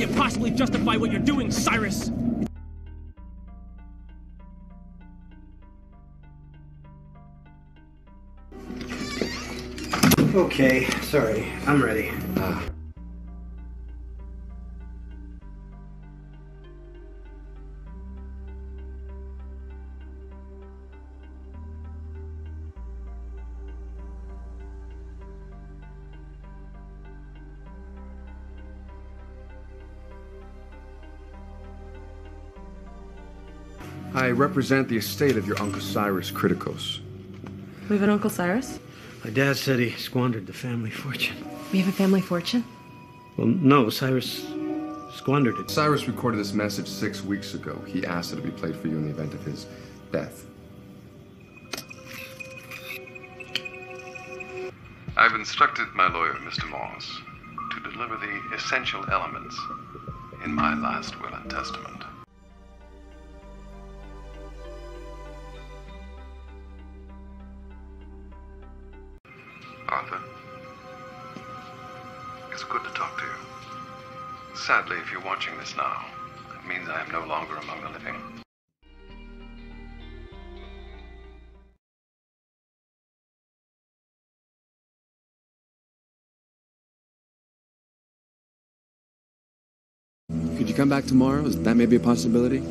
can't possibly justify what you're doing, Cyrus! Okay, sorry. I'm ready. I represent the estate of your Uncle Cyrus Criticos. We have an Uncle Cyrus? My dad said he squandered the family fortune. We have a family fortune? Well, no, Cyrus squandered it. Cyrus recorded this message 6 weeks ago. He asked it to be played for you in the event of his death. I've instructed my lawyer, Mr. Morse, to deliver the essential elements in my last will and testament. Arthur, it's good to talk to you. Sadly, if you're watching this now, it means I am no longer among the living. Could you come back tomorrow? Is that maybe a possibility?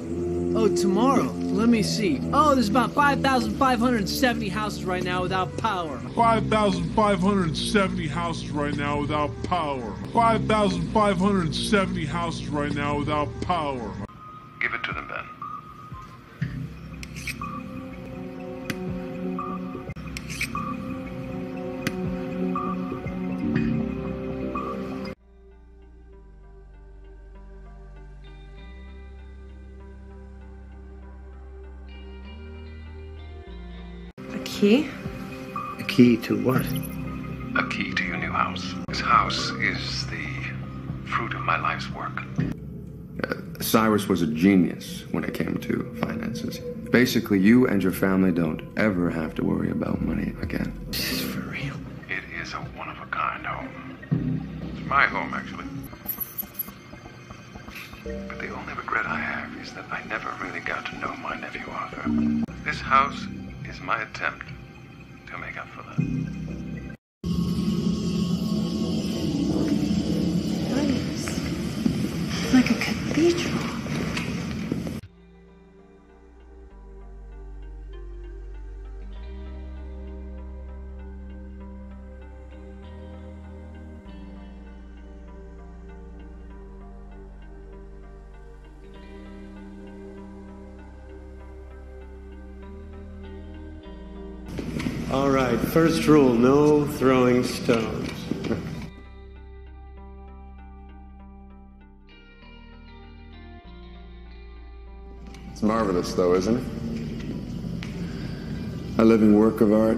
Oh, tomorrow? Let me see. Oh, there's about 5,570 houses right now without power. 5,570 houses right now without power. 5,570 houses right now without power. Give it to them, Ben. Key? A key to what? A key to your new house. This house is the fruit of my life's work. Cyrus was a genius when it came to finances. Basically, you and your family don't ever have to worry about money again. This is for real. It is a one-of-a-kind home. It's my home, actually. But the only regret I have is that I never really got to know my nephew, Arthur. This house is my attempt to make up for that. Nice. It's like a cathedral. All right, first rule, no throwing stones. It's marvelous, though, isn't it? A living work of art.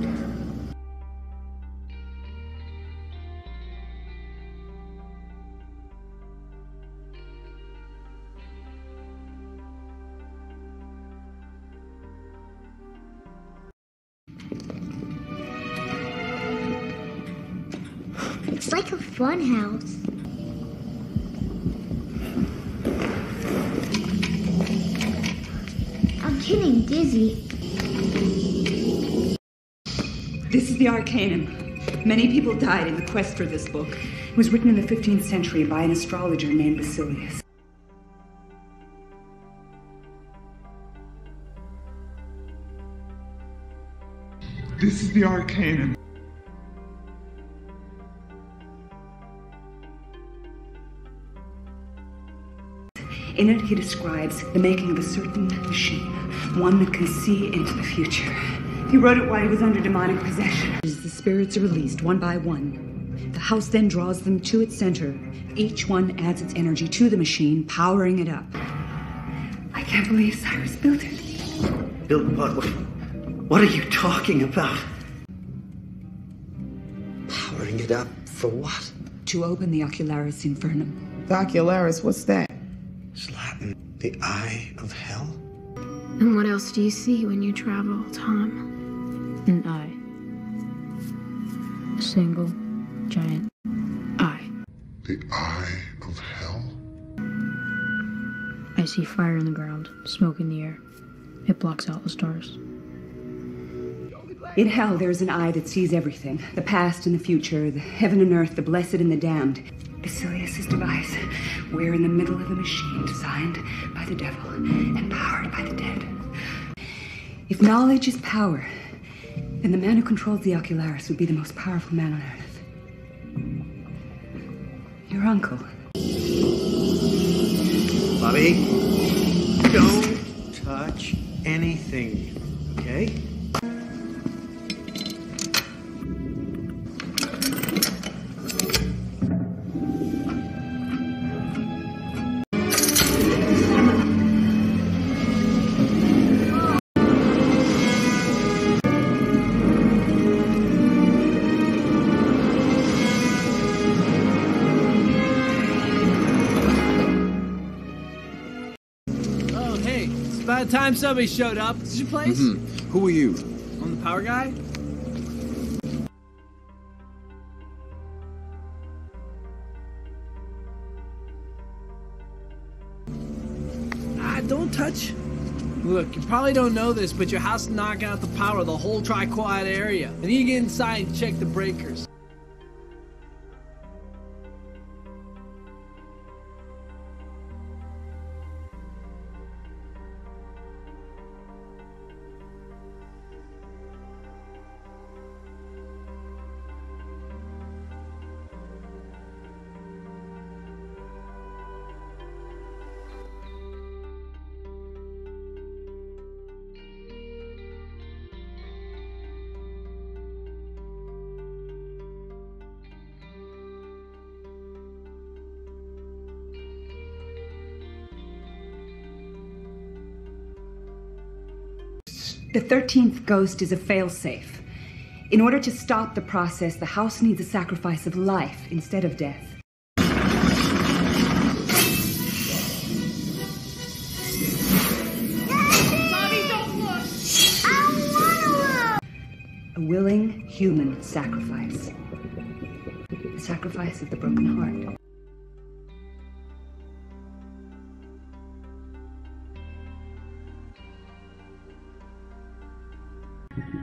It's like a fun house. I'm getting dizzy. This is the Arcanum. Many people died in the quest for this book. It was written in the 15th century by an astrologer named Basilius. This is the Arcanum. In it, he describes the making of a certain machine, one that can see into the future. He wrote it while he was under demonic possession. As the spirits are released one by one, the house then draws them to its center. Each one adds its energy to the machine, powering it up. I can't believe Cyrus built it. Built what? What are you talking about? Powering it up for what? To open the Ocularis Infernum. The Ocularis, what's that? Latin, the eye of hell. And what else do you see when you travel, Tom? An eye. A single, giant eye. The eye of hell? I see fire in the ground, smoke in the air. It blocks out the stars. In hell, there is an eye that sees everything. The past and the future, the heaven and earth, the blessed and the damned. Basilius' device. We're in the middle of a machine designed by the devil and powered by the dead. If knowledge is power, then the man who controls the Ocularis would be the most powerful man on Earth. Your uncle. Bobby, don't touch anything, okay? By the time somebody showed up, is this your place? Mm-hmm. Who are you? I'm the power guy. Ah, don't touch. Look, you probably don't know this, but your house is knocking out the power of the whole tri-quiet area. And you get inside and check the breakers. The 13th ghost is a failsafe. In order to stop the process, the house needs a sacrifice of life instead of death. Mommy, don't look! I don't want to look! A willing human sacrifice. The sacrifice of the broken heart.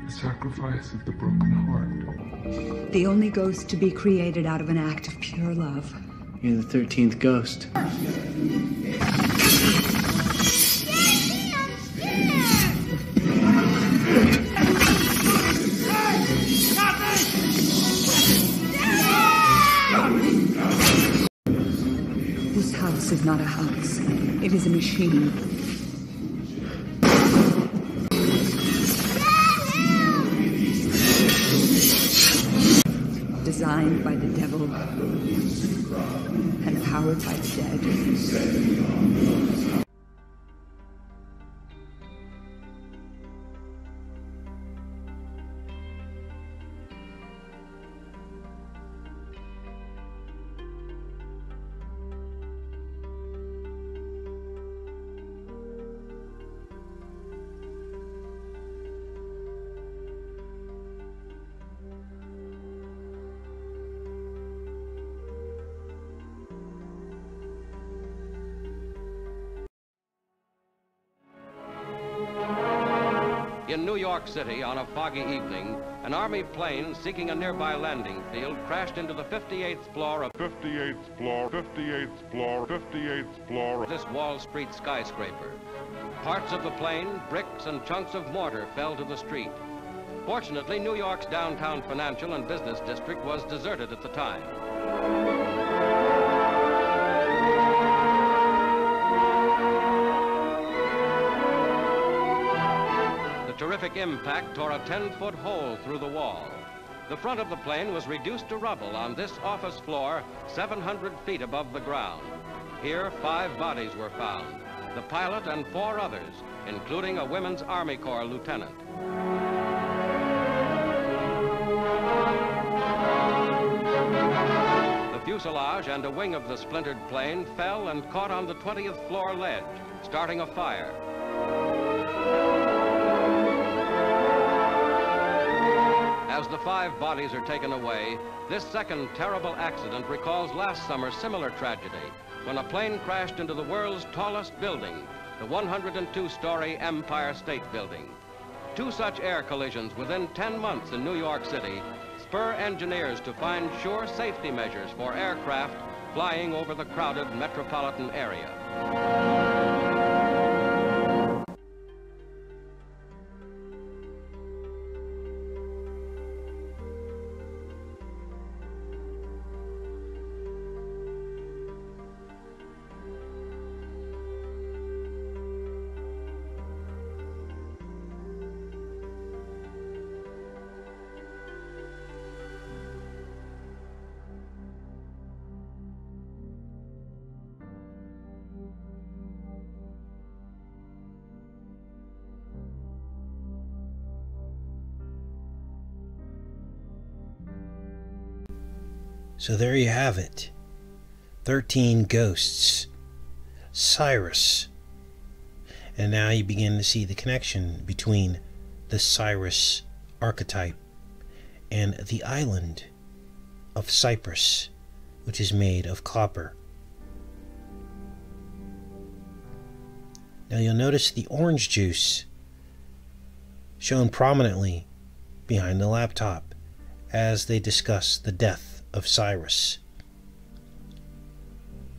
The sacrifice of the broken heart. The only ghost to be created out of an act of pure love. You're the 13th ghost. This house is not a house. It is a machine. Designed by the devil and powered by the dead. In New York City, on a foggy evening, an Army plane seeking a nearby landing field crashed into the 58th floor of... 58th floor, 58th floor, 58th floor... This Wall Street skyscraper. Parts of the plane, bricks, and chunks of mortar fell to the street. Fortunately, New York's downtown financial and business district was deserted at the time. Terrific impact tore a 10-foot hole through the wall. The front of the plane was reduced to rubble on this office floor, 700 feet above the ground. Here, 5 bodies were found, the pilot and 4 others, including a Women's Army Corps lieutenant. The fuselage and a wing of the splintered plane fell and caught on the 20th floor ledge, starting a fire. As the 5 bodies are taken away, this second terrible accident recalls last summer's similar tragedy when a plane crashed into the world's tallest building, the 102-story Empire State Building. 2 such air collisions within 10 months in New York City spur engineers to find sure safety measures for aircraft flying over the crowded metropolitan area. So there you have it, 13 ghosts, Cyrus, and now you begin to see the connection between the Cyrus archetype and the island of Cyprus, which is made of copper. Now you'll notice the orange juice shown prominently behind the laptop as they discuss the death of Cyrus.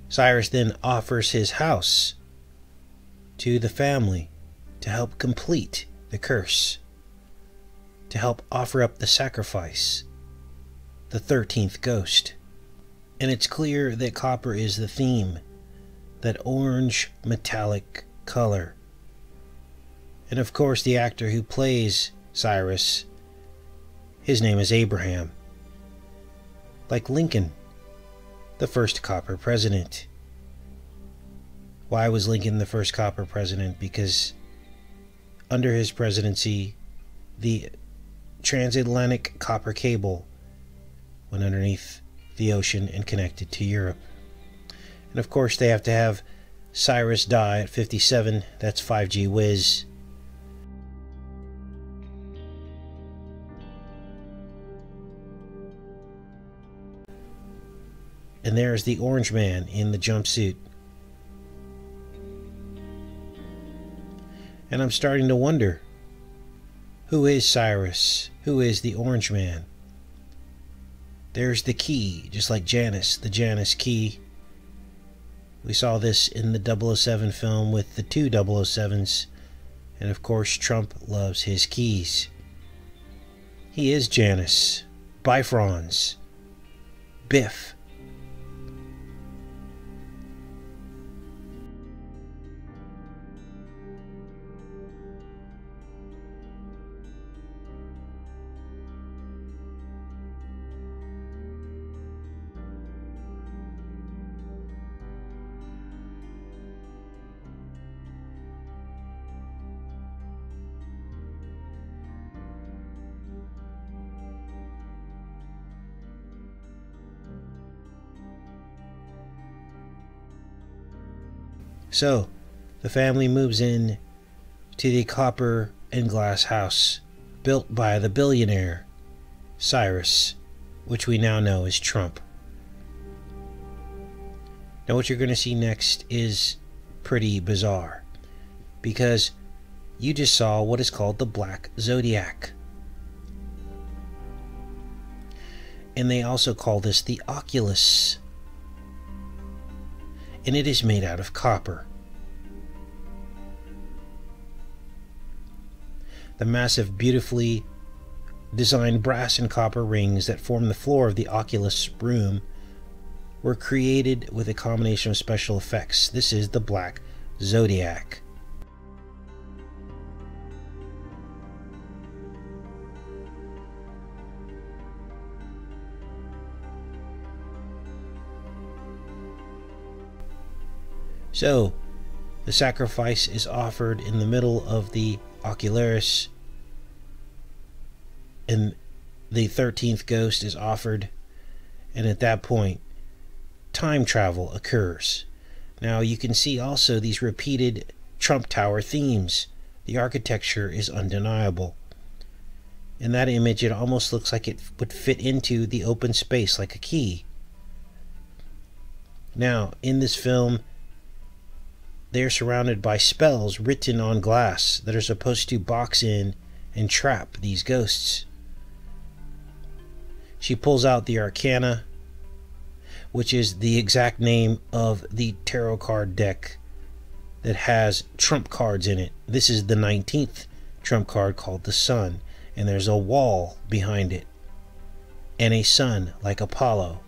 Cyrus then offers his house to the family to help complete the curse, to help offer up the sacrifice, the 13th ghost. And it's clear that copper is the theme, that orange metallic color. And of course the actor who plays Cyrus, his name is Abraham. Like Lincoln, the first copper president. Why was Lincoln the first copper president? Because under his presidency, the transatlantic copper cable went underneath the ocean and connected to Europe. And of course, they have to have Cyrus die at 57. That's 5G whiz. And there's the orange man in the jumpsuit. And I'm starting to wonder, who is Cyrus? Who is the orange man? There's the key, just like Janus, the Janus key. We saw this in the 007 film with the 2 007s. And of course, Trump loves his keys. He is Janus, Bifrons, Biff. So, the family moves in to the copper and glass house built by the billionaire, Cyrus, which we now know is Trump. Now what you're going to see next is pretty bizarre, because you just saw what is called the Black Zodiac. And they also call this the Oculus. And it is made out of copper. The massive, beautifully designed brass and copper rings that form the floor of the Oculus room were created with a combination of special effects. This is the Black Zodiac. So, the sacrifice is offered in the middle of the Ocularis, and the 13th ghost is offered, and at that point, time travel occurs. Now, you can see also these repeated Trump Tower themes. The architecture is undeniable. In that image, it almost looks like it would fit into the open space like a key. Now, in this film, they're surrounded by spells written on glass that are supposed to box in and trap these ghosts. She pulls out the Arcana, which is the exact name of the tarot card deck that has trump cards in it. This is the 19th trump card, called the Sun, and there's a wall behind it and a sun like Apollo,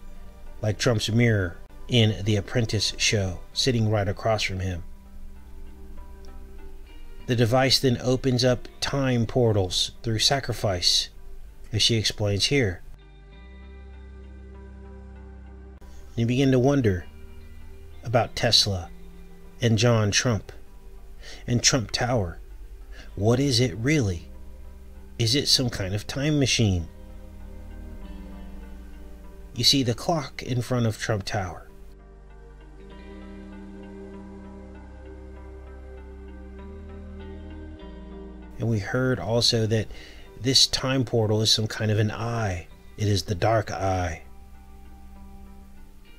like Trump's mirror in The Apprentice show, sitting right across from him. The device then opens up time portals through sacrifice, as she explains here. You begin to wonder about Tesla and John Trump and Trump Tower. What is it really? Is it some kind of time machine? You see the clock in front of Trump Tower. And we heard also that this time portal is some kind of an eye. It is the dark eye.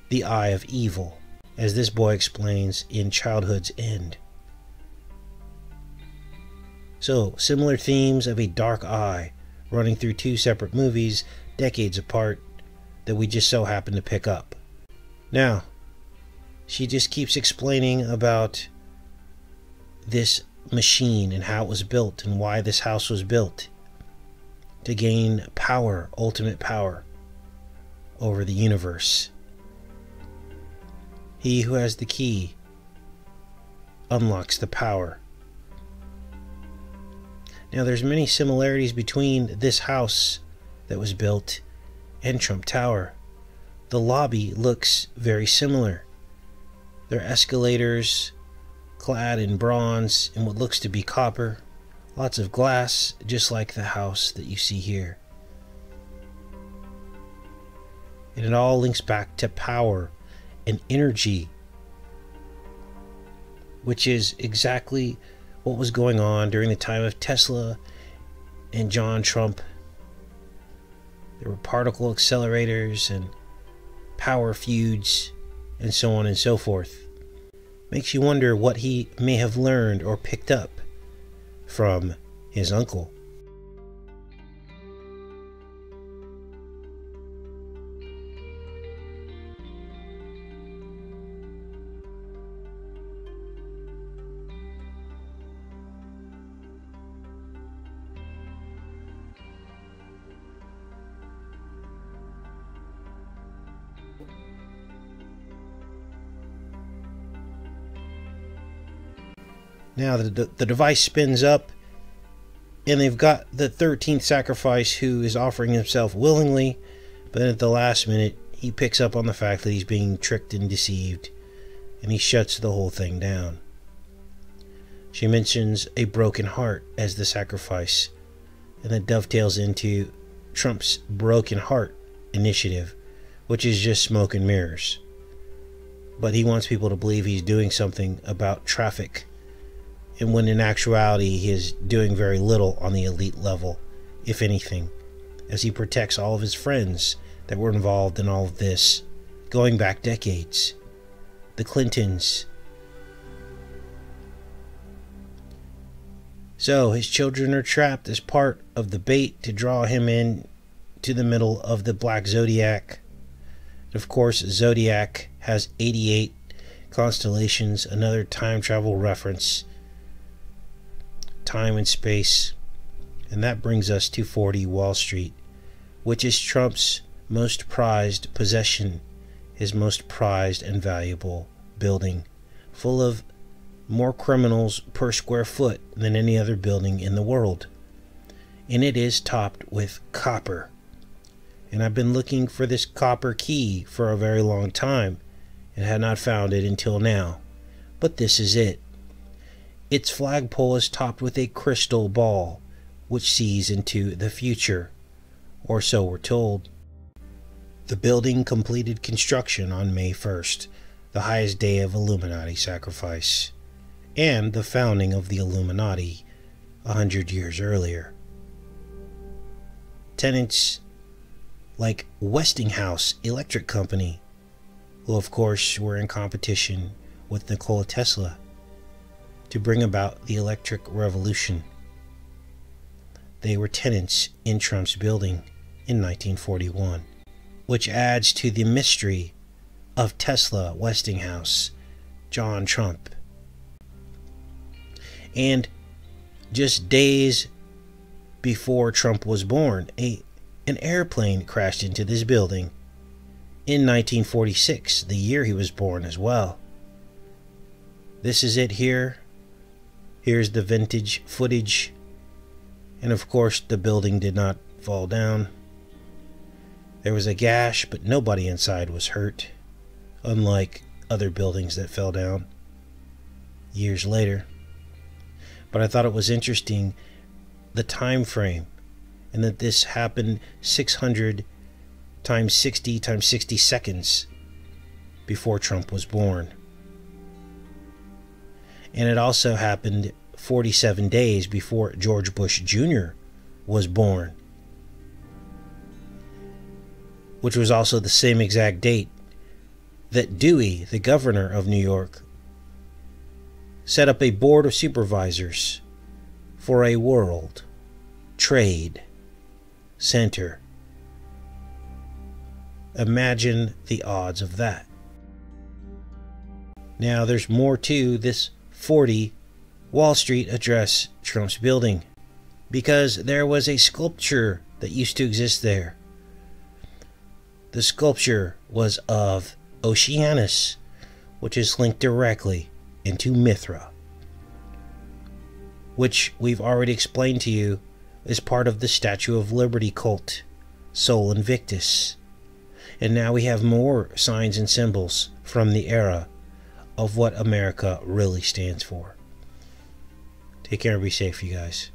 The eye of evil, as this boy explains in Childhood's End. So, similar themes of a dark eye running through two separate movies, decades apart, that we just so happen to pick up. Now, she just keeps explaining about this machine and how it was built and why this house was built. To gain power, ultimate power, over the universe. He who has the key unlocks the power. Now, there's many similarities between this house that was built and Trump Tower. The lobby looks very similar. There are escalators clad in bronze and what looks to be copper. Lots of glass, just like the house that you see here. And it all links back to power and energy, which is exactly what was going on during the time of Tesla and John Trump. There were particle accelerators and power feuds and so on and so forth. Makes you wonder what he may have learned or picked up from his uncle. Now the device spins up, and they've got the 13th sacrifice, who is offering himself willingly, but at the last minute he picks up on the fact that he's being tricked and deceived, and he shuts the whole thing down. She mentions a broken heart as the sacrifice, and that dovetails into Trump's Broken Heart initiative, which is just smoke and mirrors. But he wants people to believe he's doing something about traffic, and when in actuality he is doing very little on the elite level, if anything, as he protects all of his friends that were involved in all of this, going back decades. The Clintons. So his children are trapped as part of the bait to draw him in to the middle of the Black Zodiac. Of course, Zodiac has 88 constellations, another time travel reference. Time and space. And that brings us to 40 Wall Street, which is Trump's most prized possession, his most prized and valuable building, full of more criminals per square foot than any other building in the world. And it is topped with copper. And I've been looking for this copper key for a very long time and had not found it until now. But this is it. Its flagpole is topped with a crystal ball, which sees into the future, or so we're told. The building completed construction on May 1st, the highest day of Illuminati sacrifice, and the founding of the Illuminati 100 years earlier. tenants like Westinghouse Electric Company, who of course were in competition with Nikola Tesla to bring about the electric revolution. They were tenants in Trump's building in 1941, which adds to the mystery of Tesla, Westinghouse, John Trump. And just days before Trump was born, an airplane crashed into this building in 1946, the year he was born as well. This is it here. Here's the vintage footage. And of course, the building did not fall down. There was a gash, but nobody inside was hurt, unlike other buildings that fell down years later. But I thought it was interesting, the time frame, and that this happened 600 times 60 times 60 seconds before Trump was born. And it also happened 47 days before George Bush Jr. was born, which was also the same exact date that Dewey, the governor of New York, set up a board of supervisors for a World Trade Center. Imagine the odds of that. Now there's more to this 40 Wall Street address Trump's building, because there was a sculpture that used to exist there. The sculpture was of Oceanus, which is linked directly into Mithra, which we've already explained to you is part of the Statue of Liberty cult, Sol Invictus. And now we have more signs and symbols from the era of what America really stands for. Take care and be safe, you guys.